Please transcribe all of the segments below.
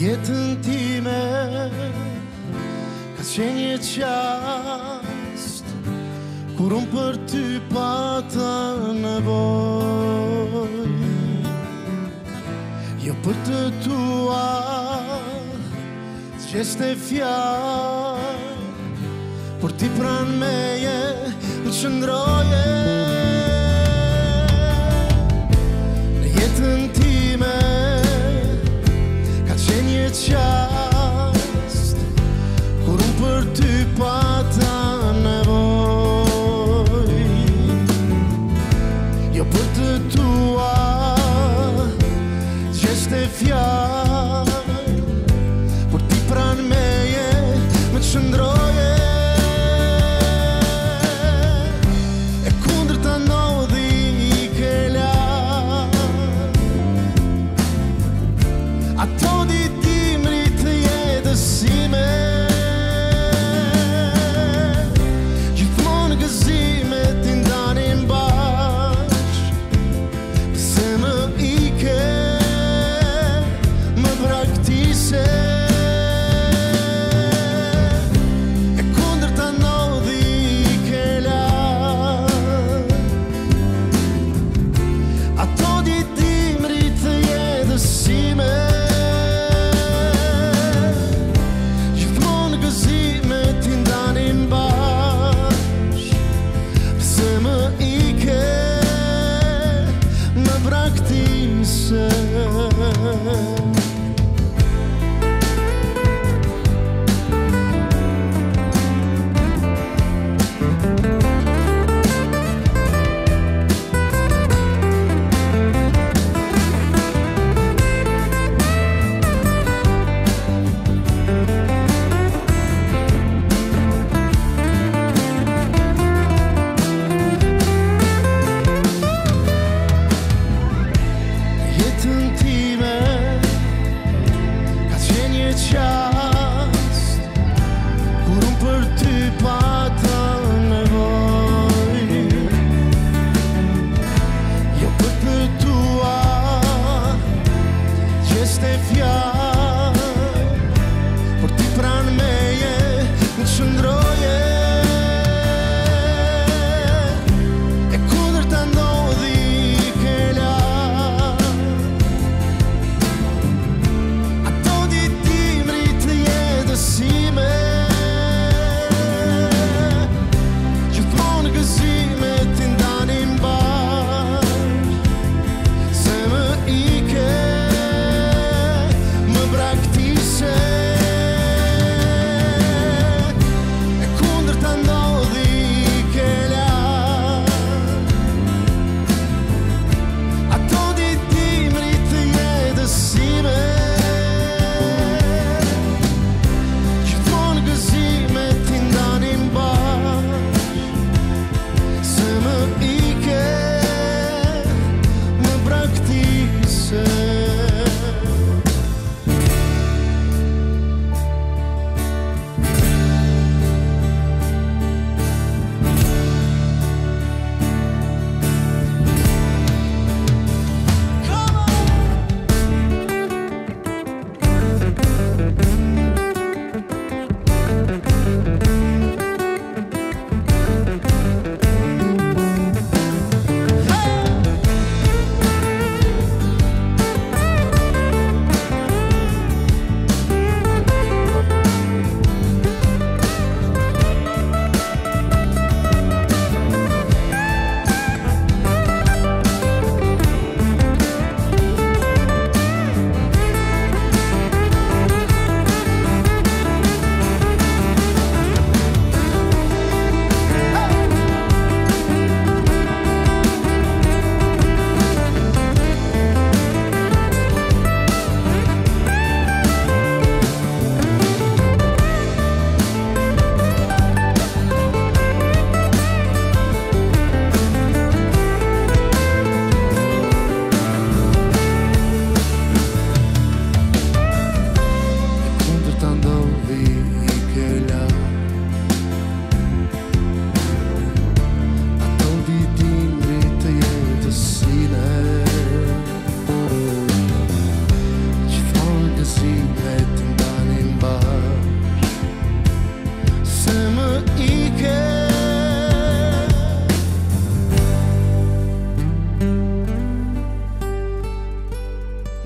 jetën time ka qenë një qast kur unë për ty pata nevoj, jo për të tua s'gjeste fjar, por ti pran meje në qëndroje. Në jetën time qast kur unë për ty pata nevoj, jo për të tua gjeste fjarë, por ti pran meje më qëndroje. E kundër të ndodhi i kela ato ditë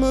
më